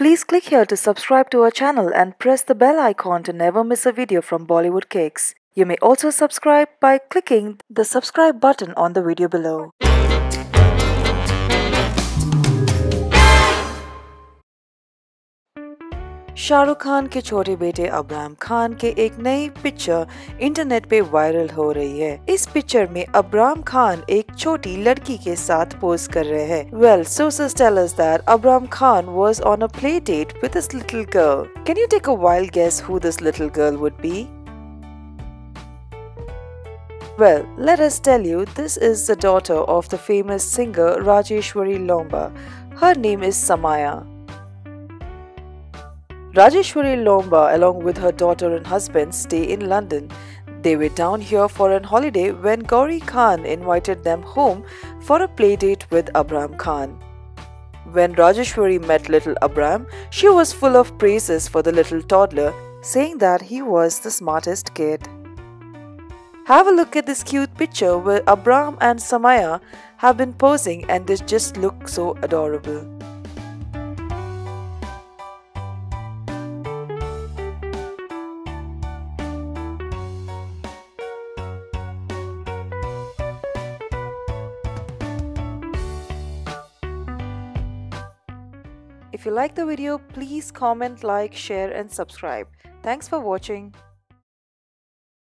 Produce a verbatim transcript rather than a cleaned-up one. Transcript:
Please click here to subscribe to our channel and press the bell icon to never miss a video from Bollywood Kicks. You may also subscribe by clicking the subscribe button on the video below. Shahrukh Khan के छोटे बेटे Abram Khan के एक नई picture internet पे viral हो रही है। इस पिक्चर में अब्राम खान एक छोटी लड़की के साथ पोज कर रहे हैं। Well sources tell us that Abram Khan was on a play date with this little girl. Can you take a wild guess who this little girl would be? Well, let us tell you, this is the daughter of the famous singer Rajeshwari Lomba. Her name is Samaya. Rajeshwari Lomba, along with her daughter and husband, stay in London. They were down here for an holiday when Gauri Khan invited them home for a play date with Abram Khan. When Rajeshwari met little Abram, she was full of praises for the little toddler, saying that he was the smartest kid. Have a look at this cute picture where Abram and Samaya have been posing, and they just look so adorable. If you like the video, please comment, like, share and subscribe. Thanks for watching.